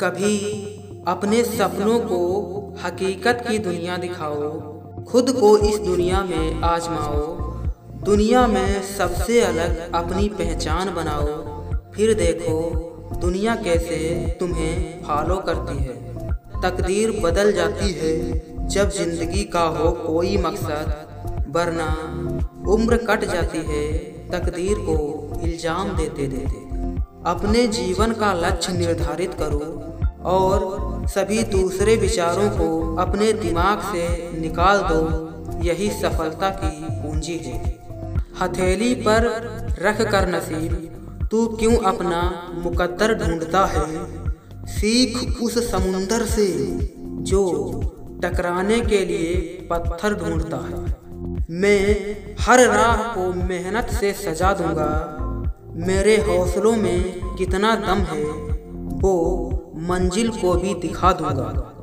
कभी अपने सपनों को हकीकत की दुनिया दिखाओ, खुद को इस दुनिया में आजमाओ, दुनिया में सबसे अलग अपनी पहचान बनाओ, फिर देखो दुनिया कैसे तुम्हें फॉलो करती है। तकदीर बदल जाती है जब जिंदगी का हो कोई मकसद, वरना उम्र कट जाती है तकदीर को इल्ज़ाम देते देते। अपने जीवन का लक्ष्य निर्धारित करो और सभी दूसरे विचारों को अपने दिमाग से निकाल दो, यही सफलता की पूंजी है। हथेली पर रख कर नसीब, तू क्यों अपना मुकद्दर ढूंढता है? सीख उस समुंदर से जो टकराने के लिए पत्थर ढूंढता है। मैं हर राह को मेहनत से सजा दूंगा, मेरे हौसलों में कितना दम है वो मंजिल को भी दिखा दूंगा।